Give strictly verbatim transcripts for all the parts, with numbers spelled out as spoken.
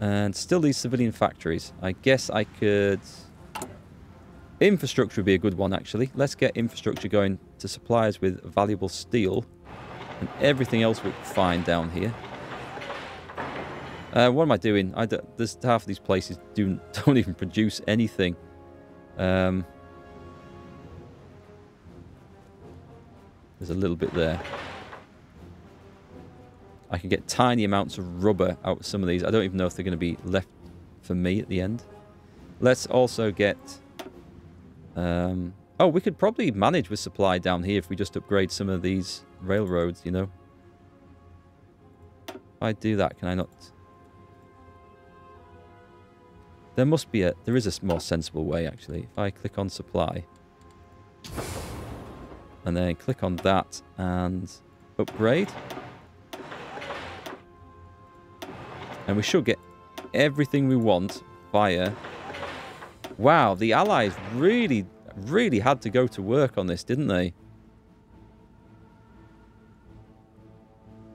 And still these civilian factories. I guess I could... Infrastructure would be a good one, actually. Let's get infrastructure going to suppliers with valuable steel. And everything else we can find down here. Uh, what am I doing? I don't, there's half of these places do, don't even produce anything. Um, there's a little bit there. I can get tiny amounts of rubber out of some of these. I don't even know if they're going to be left for me at the end. Let's also get... Um, oh, we could probably manage with supply down here if we just upgrade some of these railroads, you know. If I do that, can I not... There must be a... There is a more sensible way, actually. If I click on supply. And then click on that and upgrade. And we should get everything we want via... Wow, the Allies really, really had to go to work on this, didn't they?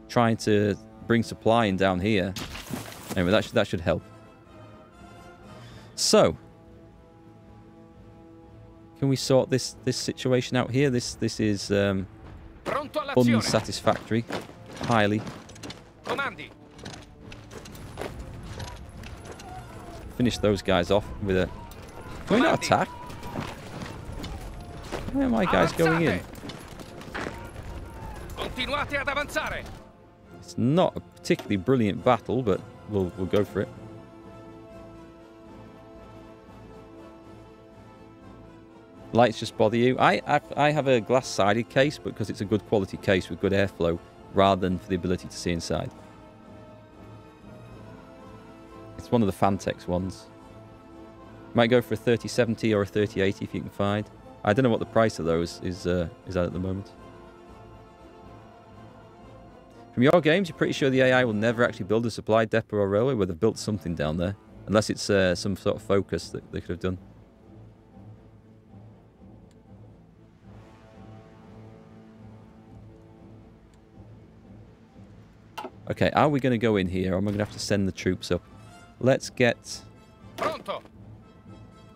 Trying to bring supply in down here. Anyway, that should, that should help. So. Can we sort this, this situation out here? This, this is um, unsatisfactory. Highly. Comandi. Finish those guys off with a... Can we not attack? Where are my guys going in? It's not a particularly brilliant battle, but we'll, we'll go for it. Lights just bother you. I, I, I have a glass-sided case, but because it's a good quality case with good airflow, rather than for the ability to see inside. It's one of the Phanteks ones. Might go for a thirty seventy or a thirty eighty if you can find. I don't know what the price of those is uh, is at the moment. From your games, you're pretty sure the A I will never actually build a supply depot or railway where they've built something down there. Unless it's uh, some sort of focus that they could have done. Okay, are we going to go in here or am I going to have to send the troops up? Let's get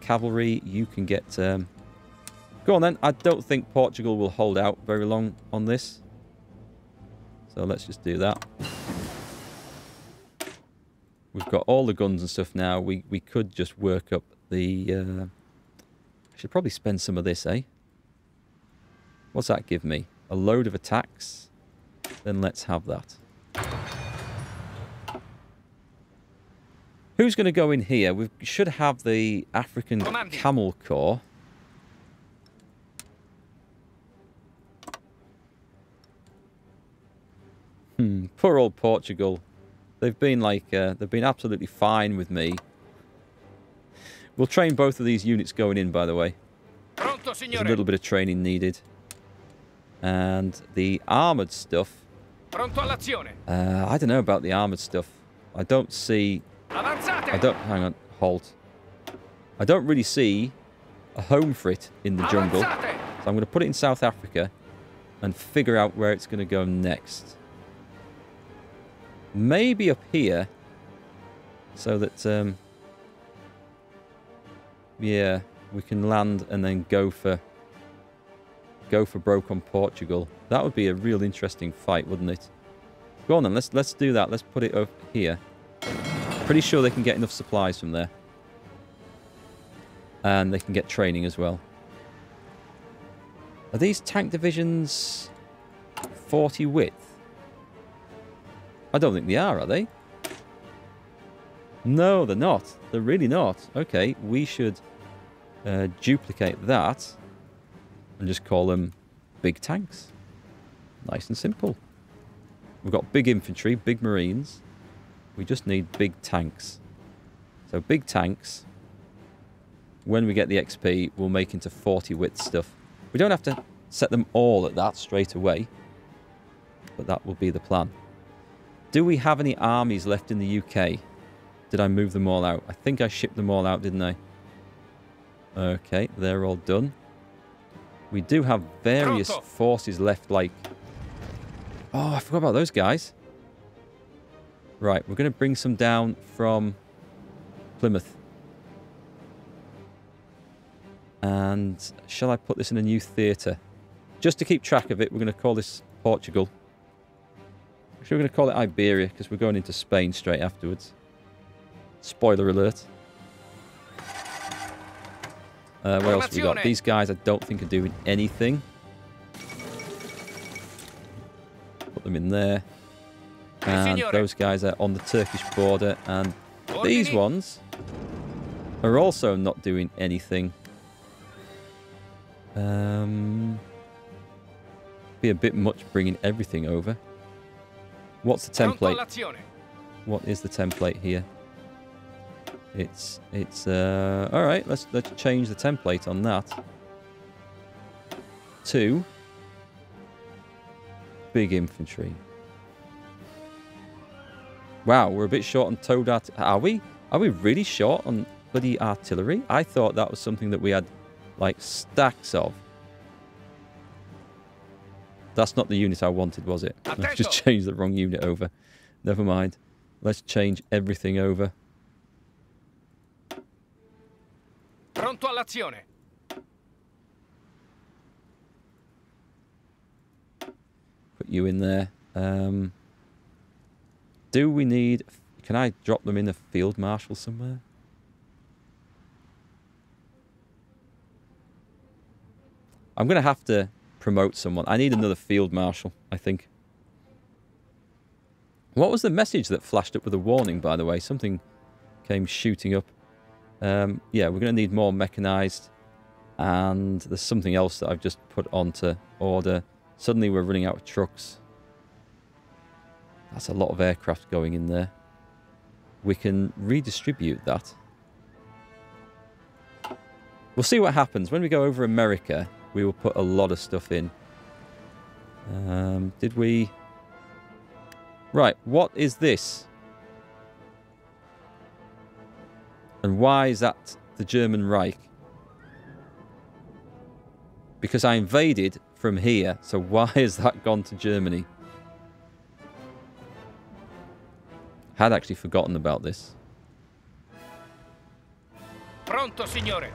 cavalry. You can get... Um... Go on then. I don't think Portugal will hold out very long on this. So let's just do that. We've got all the guns and stuff now. We, we could just work up the... Uh... I should probably spend some of this, eh? What's that give me? A load of attacks? Then let's have that. Who's going to go in here? We should have the African Camel Corps. Hmm, poor old Portugal. They've been like, uh, they've been absolutely fine with me. We'll train both of these units going in, by the way. There's a little bit of training needed. And the armoured stuff. Uh, I don't know about the armoured stuff. I don't see... I don't... Hang on. Halt. I don't really see a home for it in the jungle. So I'm going to put it in South Africa and figure out where it's going to go next. Maybe up here. So that, um... yeah, we can land and then go for... Go for broke on Portugal. That would be a real interesting fight, wouldn't it? Go on then. Let's, let's do that. Let's put it over here. Pretty sure they can get enough supplies from there. And they can get training as well. Are these tank divisions forty width? I don't think they are, are they? No, they're not. They're really not. Okay, we should uh, duplicate that and just call them big tanks. Nice and simple. We've got big infantry, big marines. We just need big tanks. So big tanks, when we get the X P, we'll make into forty width stuff. We don't have to set them all at that straight away, but that will be the plan. Do we have any armies left in the U K? Did I move them all out? I think I shipped them all out, didn't I? Okay, they're all done. We do have various forces left, like... Oh, I forgot about those guys. Right, we're going to bring some down from Plymouth. And shall I put this in a new theatre? Just to keep track of it, we're going to call this Portugal. Actually, we're going to call it Iberia, because we're going into Spain straight afterwards. Spoiler alert. Uh, what else have we got? These guys I don't think are doing anything. Put them in there. And those guys are on the Turkish border. And these ones are also not doing anything. Um, be a bit much bringing everything over. What's the template? What is the template here? It's it's uh, all right. Let's let's change the template on that to big infantry. Wow, we're a bit short on towed art. Are we? Are we really short on bloody artillery? I thought that was something that we had like stacks of. That's not the unit I wanted, was it? I just changed the wrong unit over. Never mind. Let's change everything over. Pronto all'azione. Put you in there. Um, do we need... Can I drop them in a field marshal somewhere? I'm going to have to promote someone. I need another field marshal, I think. What was the message that flashed up with a warning, by the way? Something came shooting up. Um, yeah, we're going to need more mechanized. And there's something else that I've just put onto order. Suddenly we're running out of trucks. That's a lot of aircraft going in there. We can redistribute that. We'll see what happens. When we go over America, we will put a lot of stuff in. Um, did we... Right, what is this? And why is that the German Reich? Because I invaded from here, so why has that gone to Germany? Had actually forgotten about this. Pronto, signore.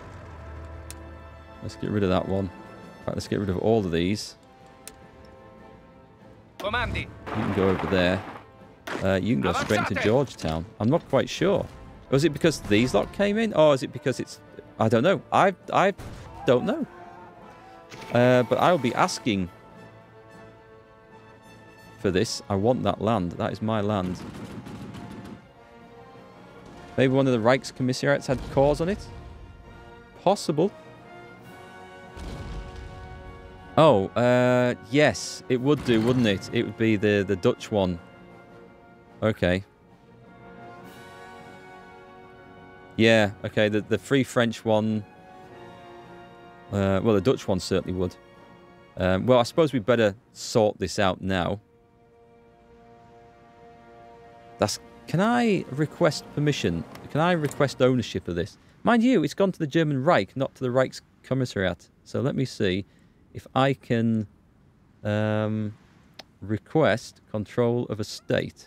Let's get rid of that one. In fact, let's get rid of all of these. Comandi. You can go over there. Uh, you can go straight into Georgetown. I'm not quite sure. Was it because these lot came in? Or is it because it's... I don't know. I, I don't know. Uh, but I'll be asking for this. I want that land. That is my land. Maybe one of the Reichskommissariats had cause on it? Possible. Oh, uh, yes, it would do, wouldn't it? It would be the, the Dutch one. Okay. Yeah, okay, the, the Free French one. Uh, well, the Dutch one certainly would. Um, well, I suppose we better sort this out now. That's... Can I request permission? Can I request ownership of this? Mind you, it's gone to the German Reich, not to the Reichskommissariat. So let me see. If I can um, request control of a state,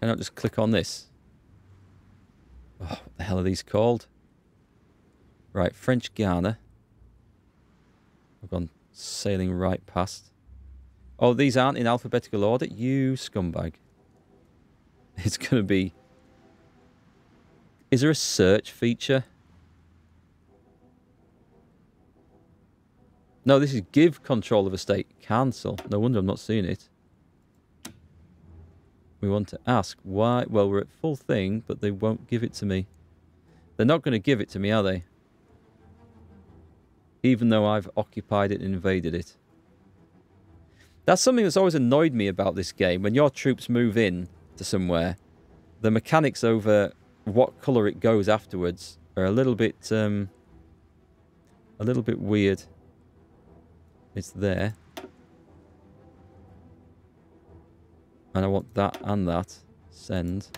can I just click on this? Oh, what the hell are these called? Right, French Guiana. I've gone sailing right past. Oh, these aren't in alphabetical order? You scumbag. It's going to be... Is there a search feature? No, this is give control of a state. Cancel. No wonder I'm not seeing it. We want to ask why... Well, we're at full thing, but they won't give it to me. They're not going to give it to me, are they? Even though I've occupied it and invaded it. That's something that's always annoyed me about this game. When your troops move in to somewhere, the mechanics over what colour it goes afterwards are a little bit... Um, a little bit weird. It's there. And I want that and that. Send.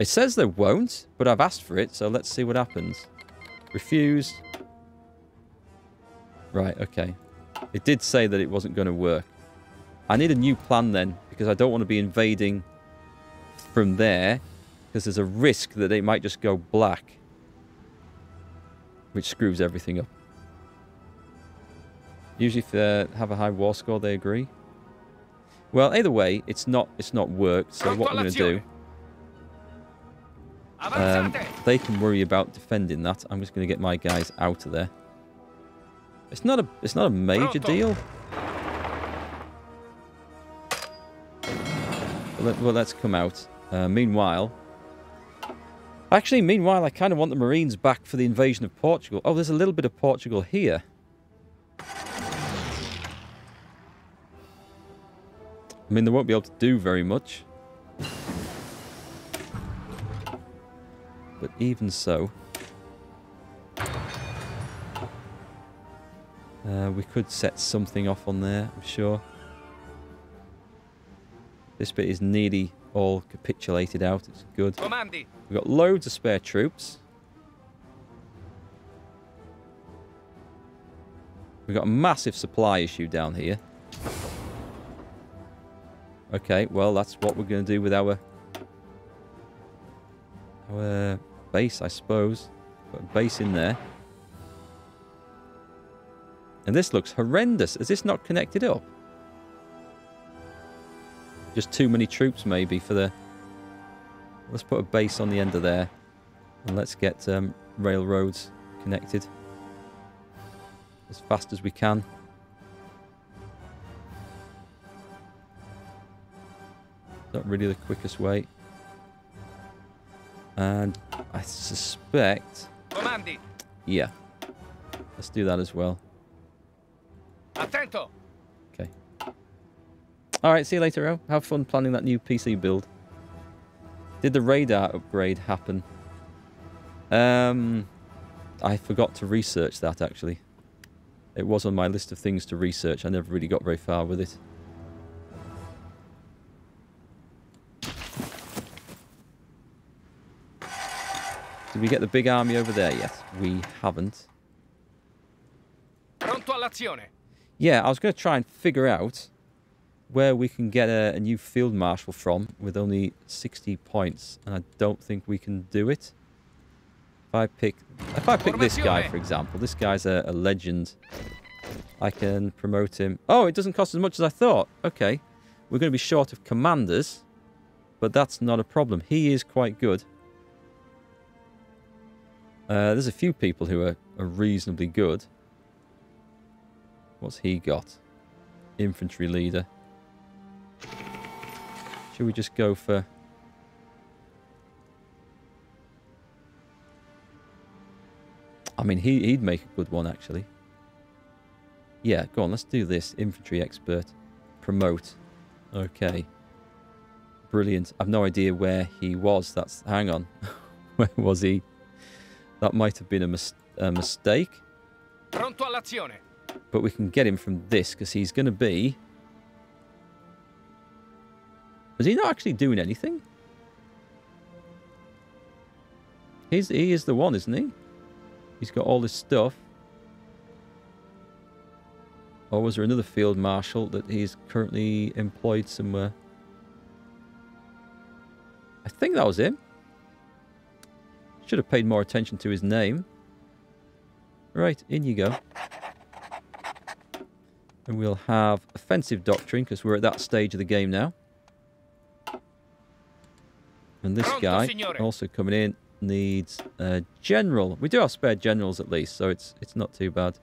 It says they won't, but I've asked for it, so let's see what happens. Refused. Right, okay. It did say that it wasn't going to work. I need a new plan then, because I don't want to be invading from there, because there's a risk that they might just go black, which screws everything up. Usually if they have a high war score, they agree. Well, either way, it's not it's not worked, so what I'm going to do... Um, they can worry about defending that. I'm just going to get my guys out of there. It's not a it's not a major deal. Let, well, let's come out. Uh, meanwhile, actually, meanwhile, I kind of want the Marines back for the invasion of Portugal. Oh, there's a little bit of Portugal here. I mean, they won't be able to do very much. But even so, uh, we could set something off on there, I'm sure. This bit is nearly all capitulated out. It's good. We've got loads of spare troops. We've got a massive supply issue down here. Okay, well, that's what we're going to do with our... our... base, I suppose. Put a base in there. And this looks horrendous. Is this not connected up? Just too many troops, maybe, for the... Let's put a base on the end of there. And let's get um, railroads connected as fast as we can. Not really the quickest way. And I suspect... Yeah. Let's do that as well. Attento. Okay. Alright, see you later, El. Have fun planning that new P C build. Did the radar upgrade happen? Um, I forgot to research that, actually. It was on my list of things to research. I never really got very far with it. Did we get the big army over there yet? We haven't. Pronto all'azione. Yeah, I was going to try and figure out where we can get a, a new field marshal from with only sixty points, and I don't think we can do it. If I pick, if I pick this guy, for example, this guy's a, a legend. I can promote him. Oh, it doesn't cost as much as I thought. Okay, we're going to be short of commanders, but that's not a problem. He is quite good. Uh, there's a few people who are, are reasonably good. What's he got? Infantry leader. Should we just go for... I mean, he, he'd make a good one, actually. Yeah, go on, let's do this. Infantry expert. Promote. Okay. Brilliant. I've no idea where he was. That's... Hang on. Where was he? That might have been a, mis a mistake. Pronto all'azione. But we can get him from this, because he's going to be... Is he not actually doing anything? He's, he is the one, isn't he? He's got all this stuff. Or was there another field marshal that he's currently employed somewhere? I think that was him. Should have paid more attention to his name. Right, in you go. And we'll have offensive doctrine, because we're at that stage of the game now. And this guy, also coming in, needs a general. We do have spare generals at least, so it's it's not too bad.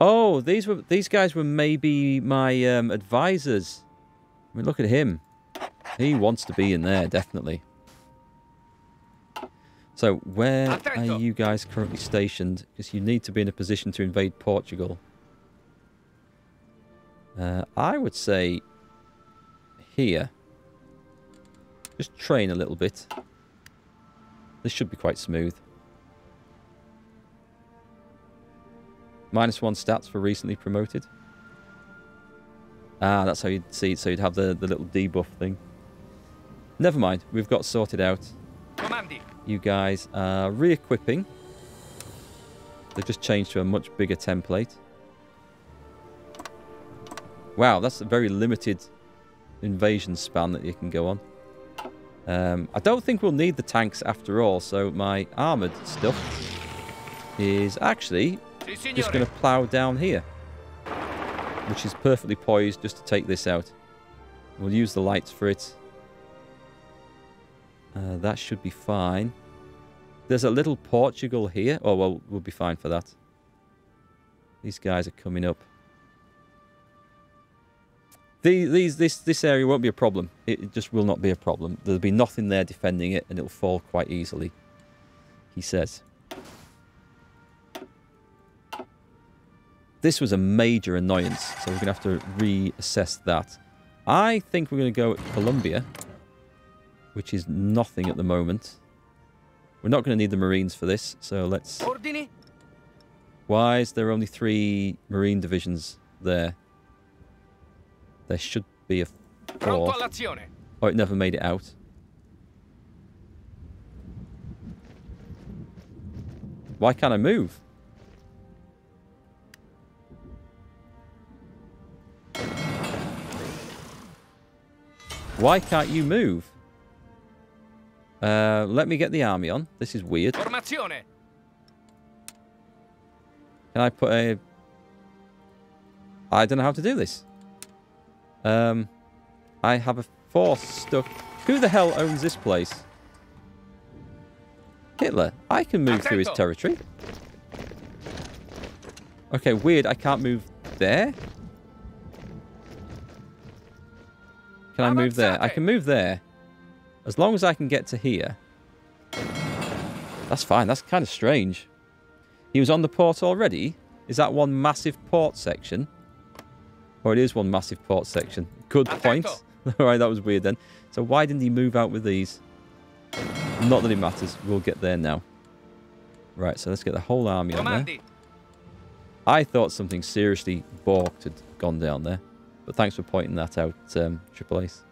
Oh, these were these guys were maybe my um, advisors. I mean, look at him. He wants to be in there, definitely. So, where are you guys currently stationed? Because you need to be in a position to invade Portugal. Uh, I would say here. Just train a little bit. This should be quite smooth. Minus one stats for recently promoted. Ah, that's how you'd see it, so you'd have the, the little debuff thing. Never mind, we've got sorted out. You guys are re-equipping. They've just changed to a much bigger template. Wow, that's a very limited invasion span that you can go on. Um, I don't think we'll need the tanks after all, so my armoured stuff is actually just going to plough down here, which is perfectly poised just to take this out. We'll use the lights for it. Uh, that should be fine. There's a little Portugal here. Oh, well, we'll be fine for that. These guys are coming up. The, these, this, this area won't be a problem. It just will not be a problem. There'll be nothing there defending it, and it'll fall quite easily, he says. This was a major annoyance, so we're going to have to reassess that. I think we're going to go at Colombia, which is nothing at the moment. We're not going to need the Marines for this, so let's... Why is there only three Marine divisions there? There should be a fourth. Oh, it never made it out. Why can't I move? Why can't you move? Uh, let me get the army on. This is weird. Can I put a... I don't know how to do this. Um, I have a force stuck. Who the hell owns this place? Hitler. I can move through his territory. Okay, weird. I can't move there. Can I move there? I can move there. As long as I can get to here. That's fine. That's kind of strange. He was on the port already. Is that one massive port section? Or it is one massive port section. Good point. Alright, that was weird then. So why didn't he move out with these? Not that it matters. We'll get there now. Right, so let's get the whole army on there. I thought something seriously balked had gone down there. But thanks for pointing that out, um, Triple Ace.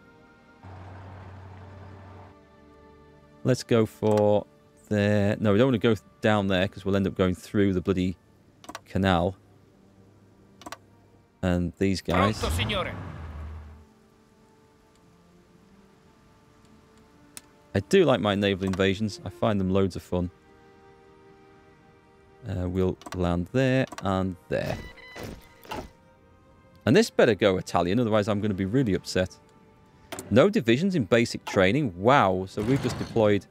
Let's go for there. No, we don't want to go down there because we'll end up going through the bloody canal. And these guys. I do like my naval invasions. I find them loads of fun. Uh, we'll land there and there. And this better go Italian, otherwise I'm going to be really upset. No divisions in basic training. Wow, so we've just deployed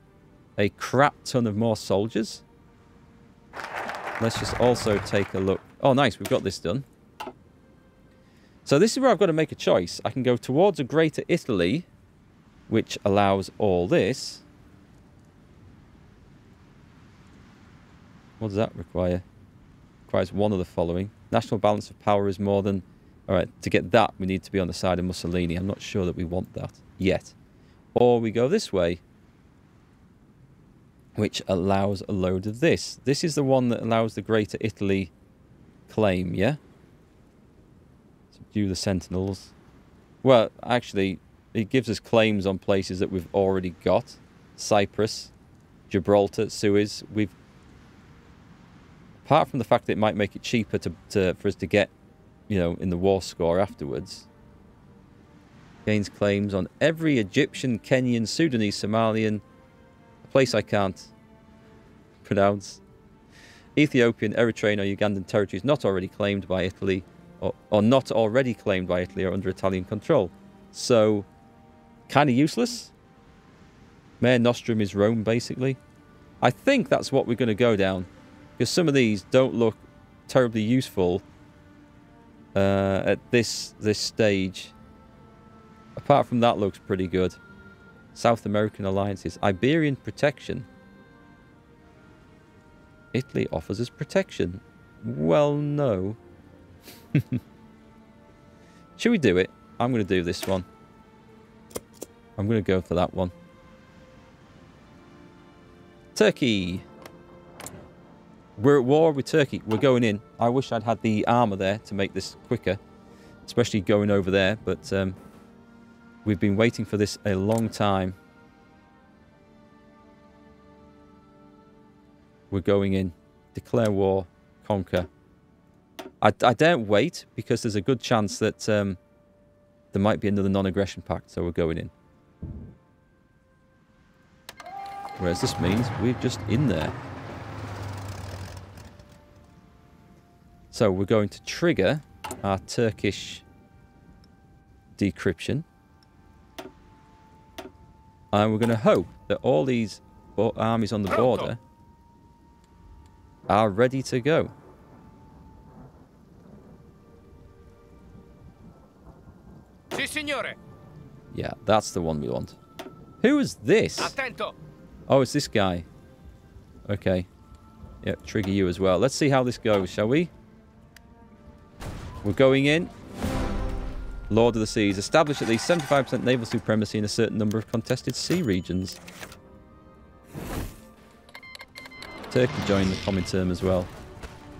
a crap ton of more soldiers. Let's just also take a look. Oh, nice, we've got this done. So this is where I've got to make a choice. I can go towards a Greater Italy, which allows all this. What does that require? Requires one of the following. National balance of power is more than... All right, to get that, we need to be on the side of Mussolini. I'm not sure that we want that yet. Or we go this way, which allows a load of this. This is the one that allows the Greater Italy claim, yeah? Subdue the Sentinels. Well, actually, it gives us claims on places that we've already got. Cyprus, Gibraltar, Suez. We've... Apart from the fact that it might make it cheaper to, to for us to get... you know, in the war score afterwards. Gains claims on every Egyptian, Kenyan, Sudanese, Somalian, a place I can't pronounce, Ethiopian, Eritrean or Ugandan territories not already claimed by Italy, or, or not already claimed by Italy or under Italian control. So, kind of useless. Mare Nostrum is Rome, basically. I think that's what we're going to go down, because some of these don't look terribly useful Uh, at this this stage. Apart from that, looks pretty good. South American alliances. Iberian protection. Italy offers us protection. Well, no. Should we do it? I'm going to do this one. I'm going to go for that one. Turkey. We're at war with Turkey. We're going in. I wish I'd had the armor there to make this quicker, especially going over there, but um, we've been waiting for this a long time. We're going in. Declare war. Conquer. I, I don't wait, because there's a good chance that um, there might be another non-aggression pact, so we're going in. Whereas this means we're just in there. So we're going to trigger our Turkish decryption. And we're going to hope that all these armies on the border are ready to go. Si, signore. Yeah, that's the one we want. Who is this? Attento. Oh, it's this guy. Okay. Yeah, trigger you as well. Let's see how this goes, shall we? We're going in. Lord of the Seas. Establish at least seventy-five percent naval supremacy in a certain number of contested sea regions. Turkey joined the Comintern as well.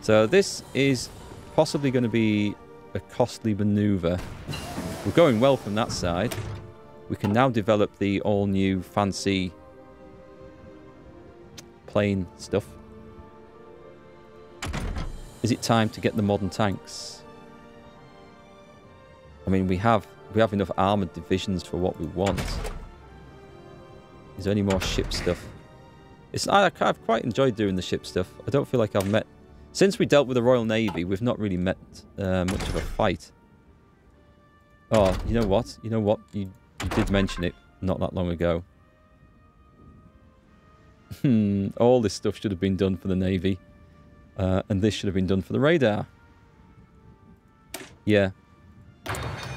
So this is possibly going to be a costly maneuver. We're going well from that side. We can now develop the all-new fancy plane stuff. Is it time to get the modern tanks? I mean, we have we have enough armoured divisions for what we want. Is there any more ship stuff? It's I, I've quite enjoyed doing the ship stuff. I don't feel like I've met... Since we dealt with the Royal Navy, we've not really met uh, much of a fight. Oh, you know what? You know what? You, you did mention it not that long ago. Hmm, all this stuff should have been done for the Navy. Uh, and this should have been done for the radar. Yeah.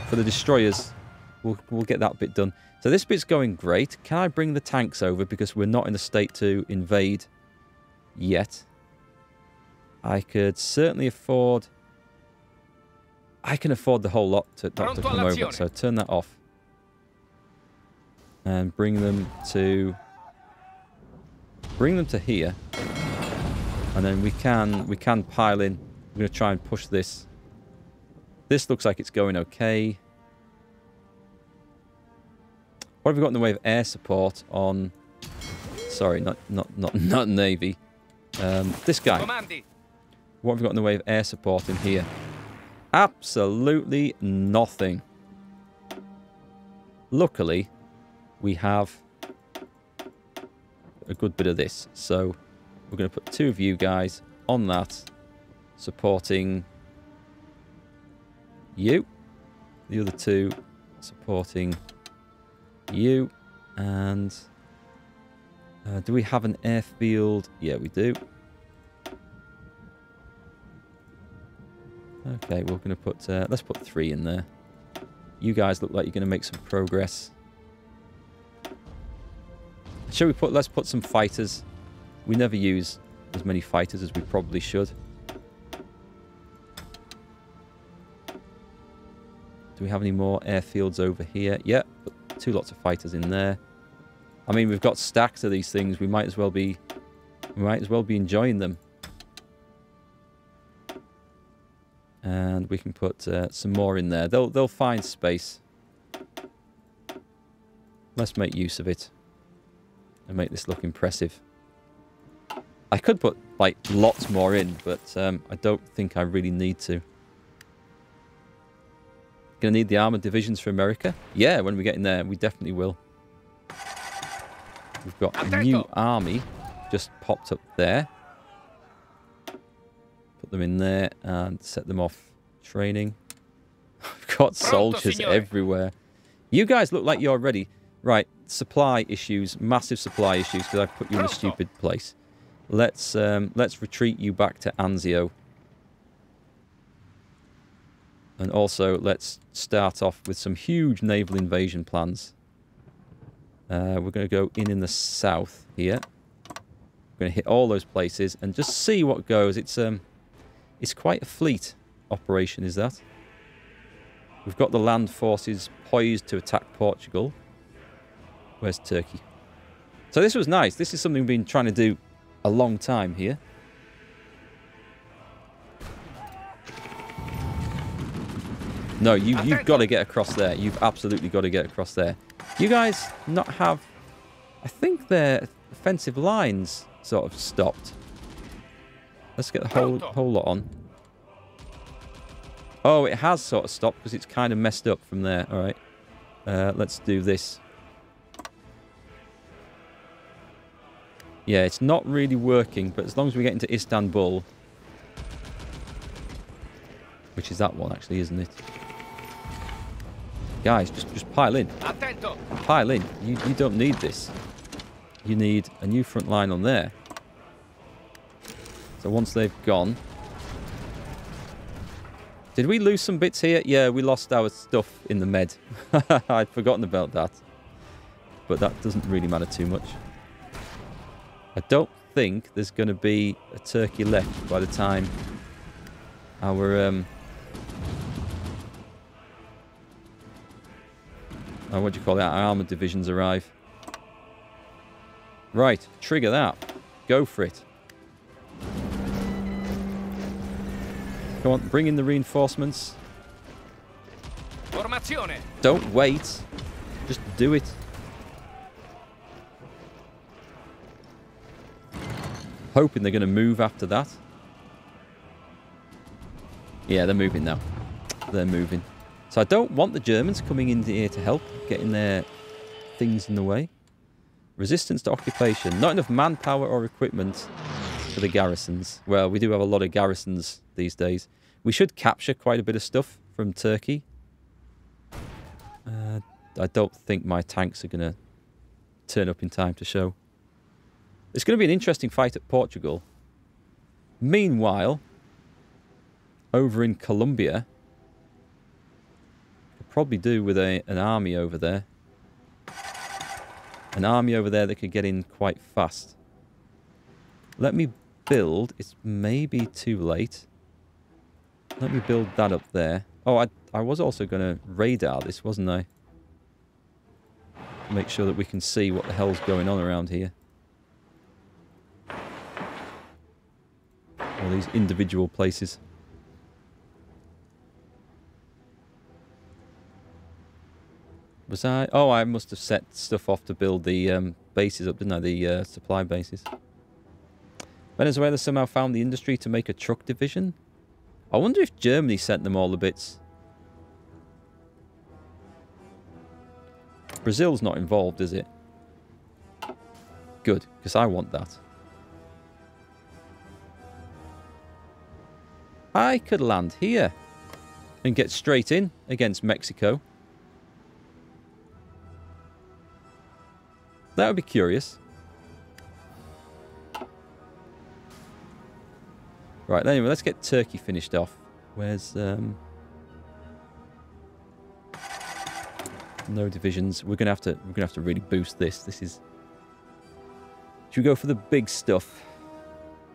For the destroyers, we'll, we'll get that bit done. So this bit's going great. Can I bring the tanks over? Because we're not in a state to invade yet. I could certainly afford... I can afford the whole lot to, to come over. So turn that off. And bring them to... Bring them to here. And then we can, we can pile in. We're going to try and push this. This looks like it's going okay. What have we got in the way of air support on... Sorry, not not not not Navy. Um, this guy. What have we got in the way of air support in here? Absolutely nothing. Luckily, we have a good bit of this. So we're going to put two of you guys on that, supporting... you, the other two supporting you, and uh, do we have an airfield? Yeah, we do. Okay, we're going to put, uh, let's put three in there. You guys look like you're going to make some progress. Shall we put, let's put some fighters. We never use as many fighters as we probably should. Do we have any more airfields over here? Yeah, two lots of fighters in there. I mean, we've got stacks of these things. We might as well be, we might as well be enjoying them. And we can put uh, some more in there. They'll they'll find space. Let's make use of it and make this look impressive. I could put like lots more in, but um, I don't think I really need to. Gonna need the armoured divisions for America? Yeah, when we get in there, we definitely will. We've got a new army just popped up there. Put them in there and set them off training. I've got soldiers everywhere. You guys look like you're ready. Right, supply issues, massive supply issues, because I've put you in a stupid place. Let's um, let's retreat you back to Anzio. And also, let's start off with some huge naval invasion plans. Uh, we're going to go in in the south here. We're going to hit all those places and just see what goes. It's um, it's quite a fleet operation, is that? We've got the land forces poised to attack Portugal. Where's Turkey? So this was nice. This is something we've been trying to do a long time here. No, you, you've got to get across there. You've absolutely got to get across there. You guys not have... I think their offensive lines sort of stopped. Let's get the whole, whole lot on. Oh, it has sort of stopped because it's kind of messed up from there. All right. Uh, let's do this. Yeah, it's not really working, but as long as we get into Istanbul, which is that one actually, isn't it? Guys, just just pile in. Attento. Pile in. You you don't need this. You need a new front line on there. So once they've gone, did we lose some bits here? Yeah, we lost our stuff in the med. I'd forgotten about that, but that doesn't really matter too much. I don't think there's going to be a Turkey left by the time our um, oh, what do you call that? Our armoured divisions arrive. Right, trigger that. Go for it. Come on, bring in the reinforcements. Formazione. Don't wait. Just do it. Hoping they're going to move after that. Yeah, they're moving now. They're moving. So I don't want the Germans coming in here to help, getting their things in the way. Resistance to occupation. Not enough manpower or equipment for the garrisons. Well, we do have a lot of garrisons these days. We should capture quite a bit of stuff from Turkey. Uh, I don't think my tanks are going to turn up in time to show. It's going to be an interesting fight at Portugal. Meanwhile, over in Colombia, could probably do with a, an army over there. An army over there that could get in quite fast. Let me build. It's maybe too late. Let me build that up there. Oh, I, I was also going to radar this, wasn't I? Make sure that we can see what the hell's going on around here. All these individual places. Was I? Oh, I must have set stuff off to build the um, bases up, didn't I? The uh, supply bases. Venezuela somehow found the industry to make a truck division. I wonder if Germany sent them all the bits. Brazil's not involved, is it? Good, because I want that. I could land here and get straight in against Mexico. That would be curious. Right, anyway, let's get Turkey finished off. Where's... Um, no divisions. We're going to have to we're gonna have to really boost this. This is... Should we go for the big stuff?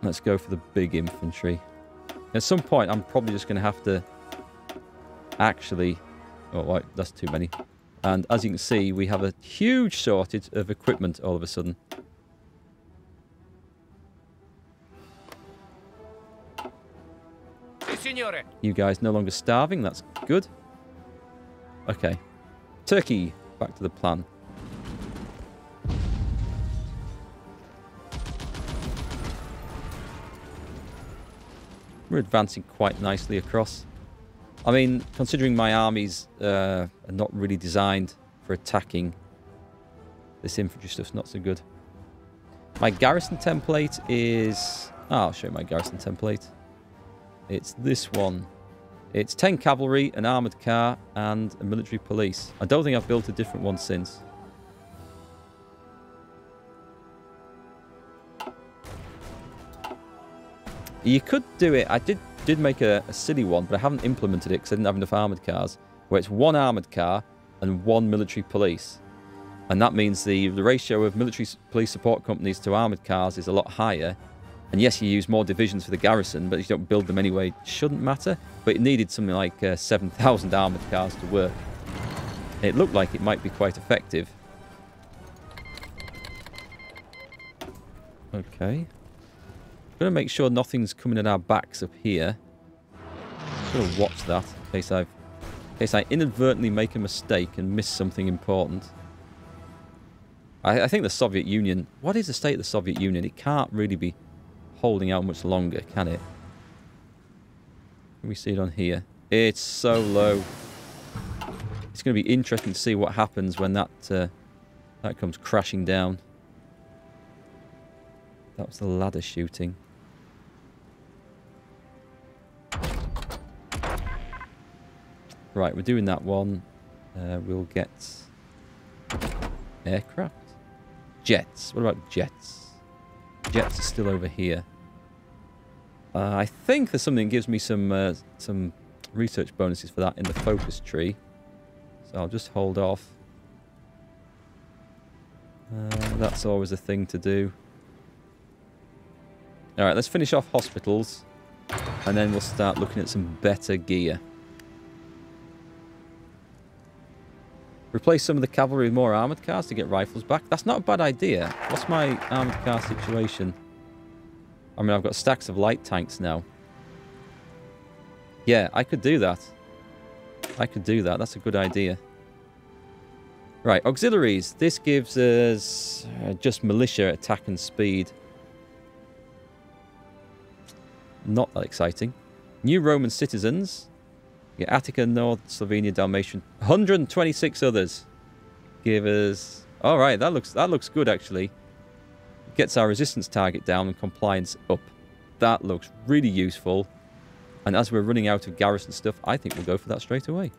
Let's go for the big infantry. At some point, I'm probably just going to have to actually... Oh, right, that's too many. And as you can see, we have a huge shortage of equipment all of a sudden. You guys no longer starving, that's good. Okay. Turkey, back to the plan. We're advancing quite nicely across. I mean, considering my armies uh, are not really designed for attacking, this infantry stuff's not so good. My garrison template is... Oh, I'll show you my garrison template. It's this one. It's ten cavalry, an armoured car, and a military police. I don't think I've built a different one since. You could do it. I did did make a, a silly one, but I haven't implemented it because I didn't have enough armoured cars, where it's one armoured car and one military police. And that means the, the ratio of military police support companies to armoured cars is a lot higher. And yes, you use more divisions for the garrison, but if you don't build them anyway, it shouldn't matter. But it needed something like uh, seven thousand armoured cars to work. It looked like it might be quite effective. Okay. I'm going to make sure nothing's coming at our backs up here. I'm going to watch that in case, I've, in case I inadvertently make a mistake and miss something important. I, I think the Soviet Union... What is the state of the Soviet Union? It can't really be holding out much longer, can it? Can we see it on here? It's so low. It's going to be interesting to see what happens when that uh, that comes crashing down. That was the ladder shooting. Right, we're doing that one. Uh, we'll get aircraft. Jets. What about jets? Jets are still over here. Uh, I think there's something that gives me some uh, some research bonuses for that in the focus tree. So I'll just hold off. Uh, that's always a thing to do. Alright, let's finish off hospitals. And then we'll start looking at some better gear. Replace some of the cavalry with more armoured cars to get rifles back. That's not a bad idea. What's my armoured car situation? I mean, I've got stacks of light tanks now. Yeah, I could do that. I could do that. That's a good idea. Right, auxiliaries. This gives us uh, just militia attack and speed. Not that exciting. New Roman citizens. Yeah, Attica, North Slovenia, Dalmatian. one hundred twenty-six others. Give us... All right, that looks, that looks good, actually. Gets our resistance target down and compliance up. That looks really useful. And as we're running out of garrison stuff, I think we'll go for that straight away.